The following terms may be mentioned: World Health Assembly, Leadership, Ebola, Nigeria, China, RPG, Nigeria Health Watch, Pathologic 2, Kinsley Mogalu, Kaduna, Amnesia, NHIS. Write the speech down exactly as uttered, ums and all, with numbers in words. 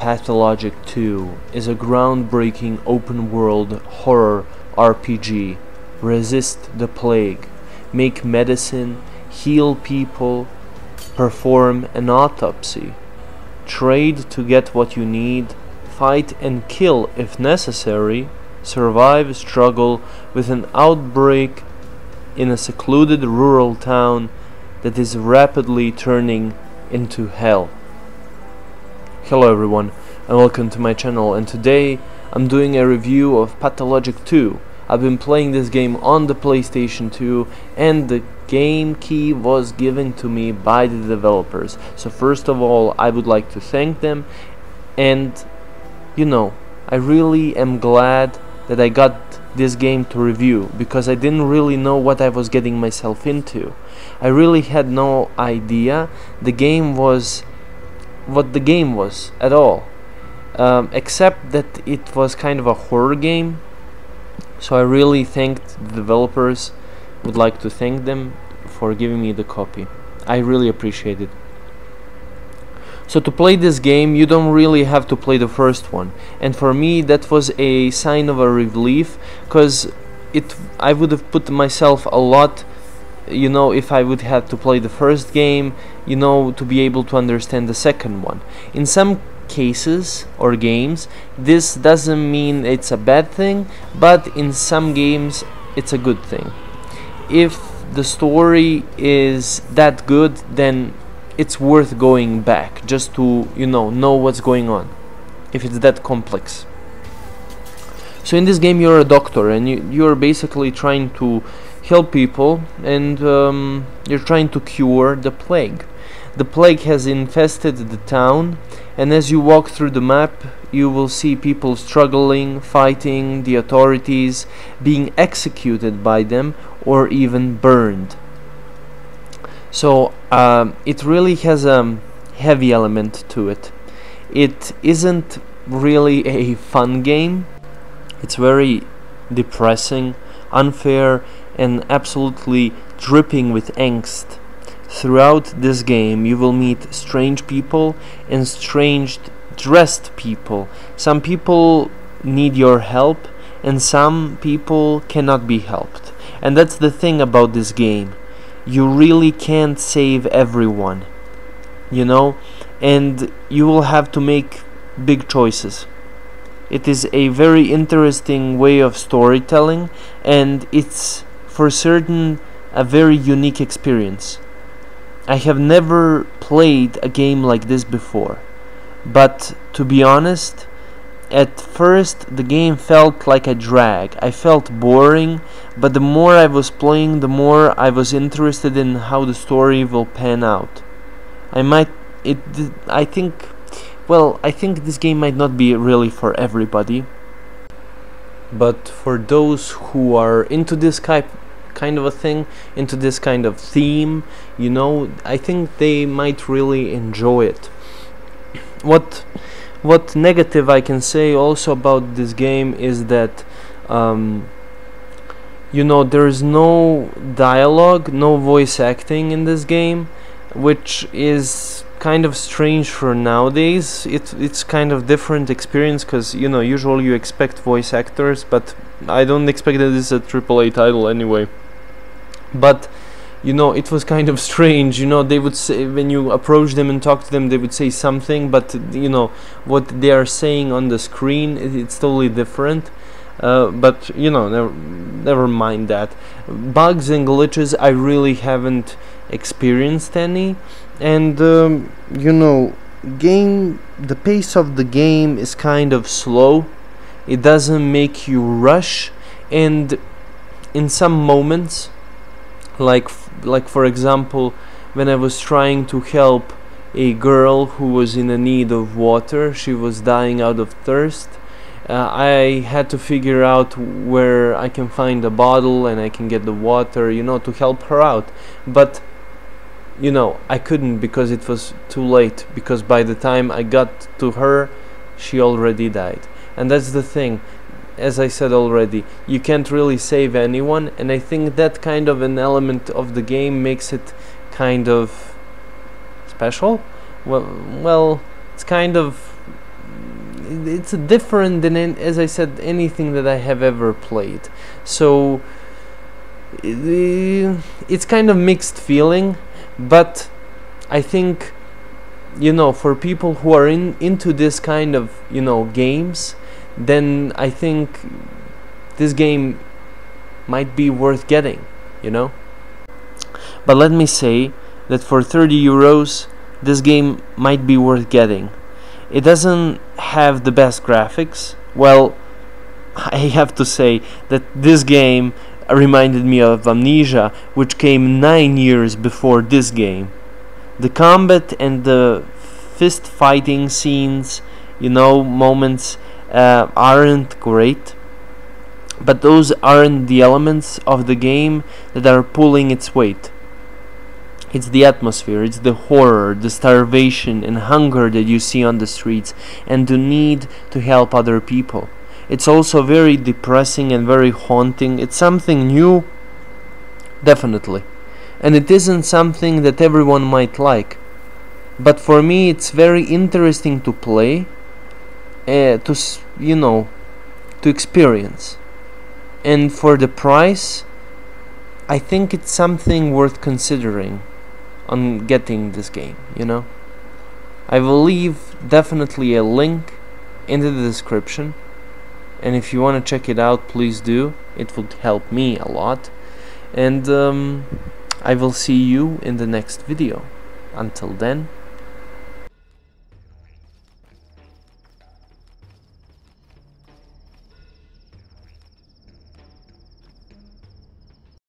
Pathologic two is a groundbreaking open-world horror R P G. Resist the plague, make medicine, heal people, perform an autopsy, trade to get what you need, fight and kill if necessary, survive, struggle with an outbreak in a secluded rural town that is rapidly turning into hell. Hello everyone, and welcome to my channel, and today I'm doing a review of Pathologic two. I've been playing this game on the PlayStation two, and the game key was given to me by the developers. So first of all, I would like to thank them, and you know, I really am glad that I got this game to review, because I didn't really know what I was getting myself into. I really had no idea the game was what the game was at all, um, except that it was kind of a horror game. So I really thanked the developers, would like to thank them for giving me the copy. I really appreciate it. So to play this game, you don't really have to play the first one, and for me that was a sign of a relief, because it I would have put myself a lot, you know, if I would have to play the first game, you know, to be able to understand the second one. In some cases or games, this doesn't mean it's a bad thing, but in some games it's a good thing. If the story is that good, then it's worth going back just to, you know, know what's going on, if it's that complex. So in this game you're a doctor, and you, you're basically trying to help people, and um, you're trying to cure the plague. The plague has infested the town, and as you walk through the map you will see people struggling, fighting the authorities, being executed by them, or even burned. So um, it really has a heavy element to it. It isn't really a fun game. It's very depressing, unfair, and absolutely dripping with angst. Throughout this game you will meet strange people and strange dressed people. Some people need your help, and some people cannot be helped. And that's the thing about this game. You really can't save everyone, you know, and you will have to make big choices. It is a very interesting way of storytelling, and it's for certain a very unique experience. I have never played a game like this before, but to be honest, at first the game felt like a drag. I felt boring, but the more I was playing, the more I was interested in how the story will pan out. I might it I think well I think this game might not be really for everybody, but for those who are into this kind of a thing, into this kind of theme, you know, I think they might really enjoy it. What What negative I can say also about this game is that, um, you know, there is no dialogue, no voice acting in this game, which is kind of strange for nowadays. It, it's kind of different experience, because, you know, usually you expect voice actors, but I don't expect that this is a triple A title anyway. But you know, it was kind of strange, you know, they would say, when you approach them and talk to them, they would say something, but, you know, what they are saying on the screen, it, it's totally different. Uh, but, you know, never, never mind that. Bugs and glitches, I really haven't experienced any, and, um, you know, game, the pace of the game is kind of slow, it doesn't make you rush, and in some moments, like like for example, when I was trying to help a girl who was in a need of water, she was dying out of thirst, uh, I had to figure out where I can find a bottle and I can get the water, you know, to help her out. But you know, I couldn't, because it was too late, because by the time I got to her she already died. And that's the thing. As I said already, you can't really save anyone, and I think that kind of an element of the game makes it kind of special. Well, well, it's kind of it's different than, as I said, anything that I have ever played. So it's kind of mixed feeling, but I think, you know, for people who are in into this kind of, you know, games, then I think this game might be worth getting, you know. But let me say that for thirty euros this game might be worth getting. It doesn't have the best graphics. Well, I have to say that this game reminded me of Amnesia, which came nine years before this game. The combat and the fist fighting scenes, you know, moments uh, aren't great, but those aren't the elements of the game that are pulling its weight. It's the atmosphere, it's the horror, the starvation and hunger that you see on the streets, and the need to help other people. It's also very depressing and very haunting. It's something new, definitely. And it isn't something that everyone might like. But for me, it's very interesting to play, uh, to, you know, to experience. And for the price, I think it's something worth considering on getting this game, you know. I will leave definitely a link in the description, and if you want to check it out, please do. It would help me a lot. And um, I will see you in the next video. Until then.